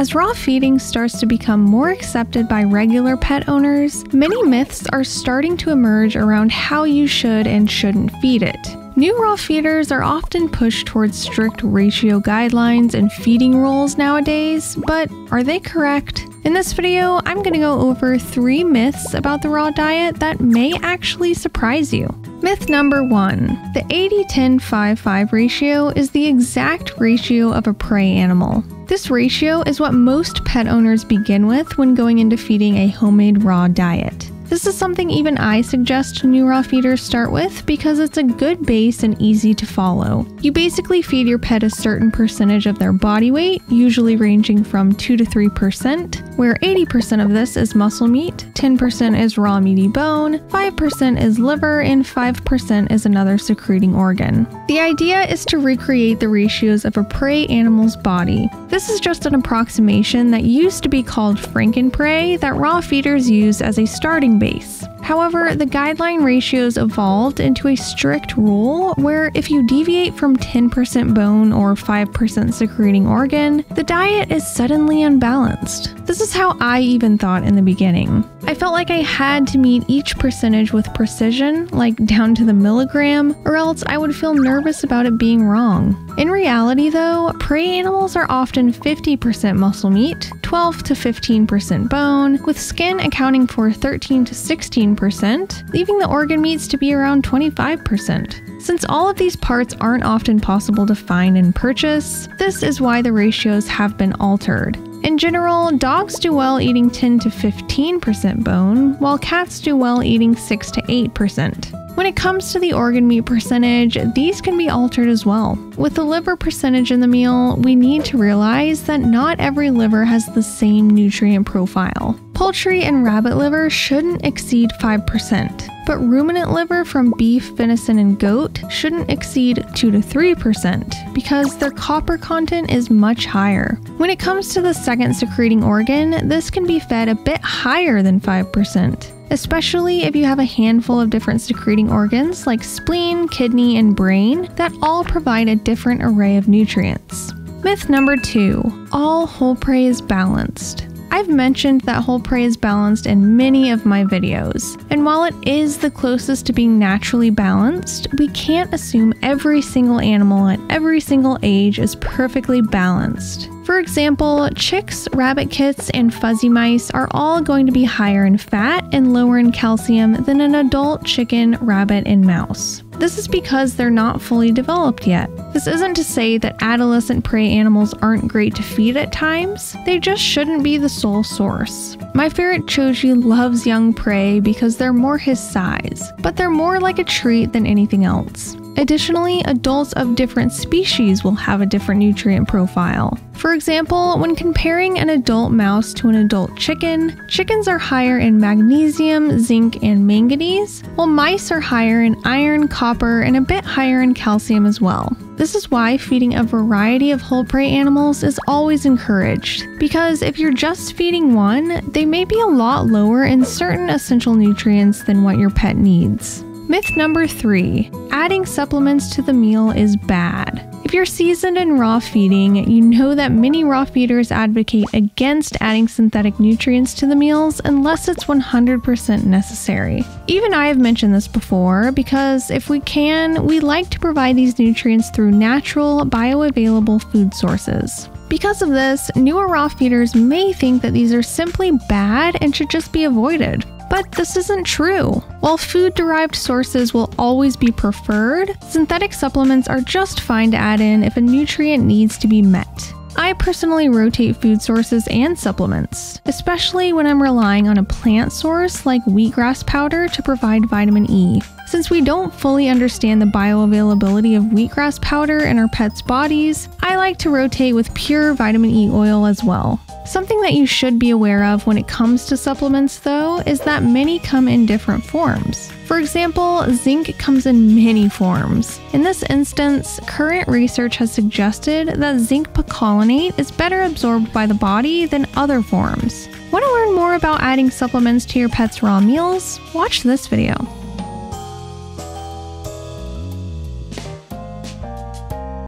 As raw feeding starts to become more accepted by regular pet owners, many myths are starting to emerge around how you should and shouldn't feed it. New raw feeders are often pushed towards strict ratio guidelines and feeding rules nowadays, but are they correct? In this video, I'm going to go over 3 myths about the raw diet that may actually surprise you. Myth number 1. The 80-10-5-5 ratio is the exact ratio of a prey animal. This ratio is what most pet owners begin with when going into feeding a homemade raw diet. This is something even I suggest new raw feeders start with because it's a good base and easy to follow. You basically feed your pet a certain percentage of their body weight, usually ranging from 2 to 3%, where 80% of this is muscle meat, 10% is raw meaty bone, 5% is liver, and 5% is another secreting organ. The idea is to recreate the ratios of a prey animal's body. This is just an approximation that used to be called Frankenprey that raw feeders use as a starting base. However, the guideline ratios evolved into a strict rule where if you deviate from 10% bone or 5% secreting organ, the diet is suddenly unbalanced. This is how I even thought in the beginning. I felt like I had to meet each percentage with precision, like down to the milligram, or else I would feel nervous about it being wrong. In reality though, prey animals are often 50% muscle meat, 12 to 15% bone, with skin accounting for 13 to 16%, leaving the organ meats to be around 25%. Since all of these parts aren't often possible to find and purchase, this is why the ratios have been altered. In general, dogs do well eating 10 to 15% bone, while cats do well eating 6 to 8%. When it comes to the organ meat percentage, these can be altered as well. With the liver percentage in the meal, we need to realize that not every liver has the same nutrient profile. Poultry and rabbit liver shouldn't exceed 5%, but ruminant liver from beef, venison, and goat shouldn't exceed 2 to 3% because their copper content is much higher. When it comes to the second secreting organ, this can be fed a bit higher than 5%, especially if you have a handful of different secreting organs like spleen, kidney, and brain that all provide a different array of nutrients. Myth number 2. All whole prey is balanced. I've mentioned that whole prey is balanced in many of my videos, and while it is the closest to being naturally balanced, we can't assume every single animal at every single age is perfectly balanced. For example, chicks, rabbit kits, and fuzzy mice are all going to be higher in fat and lower in calcium than an adult chicken, rabbit, and mouse. This is because they're not fully developed yet. This isn't to say that adolescent prey animals aren't great to feed at times, they just shouldn't be the sole source. My ferret Choji loves young prey because they're more his size, but they're more like a treat than anything else. Additionally, adults of different species will have a different nutrient profile. For example, when comparing an adult mouse to an adult chicken, chickens are higher in magnesium, zinc, and manganese, while mice are higher in iron, copper, and a bit higher in calcium as well. This is why feeding a variety of whole prey animals is always encouraged, because if you're just feeding one, they may be a lot lower in certain essential nutrients than what your pet needs. Myth number 3. Adding supplements to the meal is bad. If you're seasoned in raw feeding, you know that many raw feeders advocate against adding synthetic nutrients to the meals unless it's 100% necessary. Even I have mentioned this before because if we can, we like to provide these nutrients through natural, bioavailable food sources. Because of this, newer raw feeders may think that these are simply bad and should just be avoided. But this isn't true. While food-derived sources will always be preferred, synthetic supplements are just fine to add in if a nutrient needs to be met. I personally rotate food sources and supplements, especially when I'm relying on a plant source like wheatgrass powder to provide vitamin E. Since we don't fully understand the bioavailability of wheatgrass powder in our pets' bodies, I like to rotate with pure vitamin E oil as well. Something that you should be aware of when it comes to supplements, though, is that many come in different forms. For example, zinc comes in many forms. In this instance, current research has suggested that zinc picolinate is better absorbed by the body than other forms. Want to learn more about adding supplements to your pet's raw meals? Watch this video.